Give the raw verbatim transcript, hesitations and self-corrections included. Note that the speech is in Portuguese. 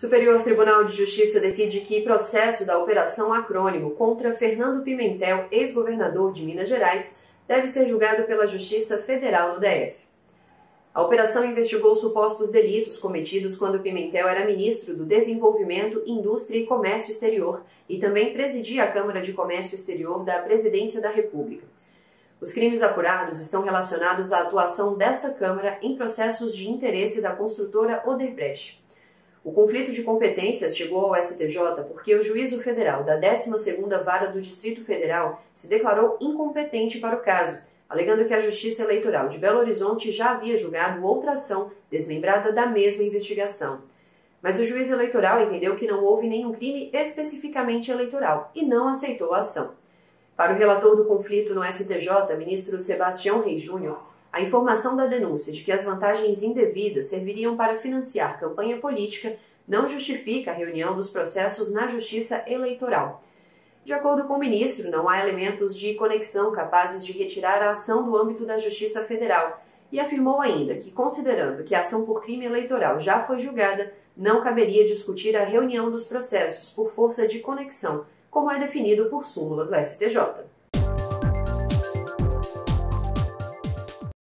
Superior Tribunal de Justiça decide que processo da Operação Acrônimo contra Fernando Pimentel, ex-governador de Minas Gerais, deve ser julgado pela Justiça Federal no D F. A operação investigou supostos delitos cometidos quando Pimentel era ministro do Desenvolvimento, Indústria e Comércio Exterior e também presidia a Câmara de Comércio Exterior da Presidência da República. Os crimes apurados estão relacionados à atuação desta Câmara em processos de interesse da construtora Odebrecht. O conflito de competências chegou ao S T J porque o juízo federal da décima segunda Vara do Distrito Federal se declarou incompetente para o caso, alegando que a Justiça Eleitoral de Belo Horizonte já havia julgado outra ação desmembrada da mesma investigação. Mas o juiz eleitoral entendeu que não houve nenhum crime especificamente eleitoral e não aceitou a ação. Para o relator do conflito no S T J, ministro Sebastião Reis Júnior, a informação da denúncia de que as vantagens indevidas serviriam para financiar campanha política não justifica a reunião dos processos na Justiça Eleitoral. De acordo com o ministro, não há elementos de conexão capazes de retirar a ação do âmbito da Justiça Federal e afirmou ainda que, considerando que a ação por crime eleitoral já foi julgada, não caberia discutir a reunião dos processos por força de conexão, como é definido por súmula do S T J.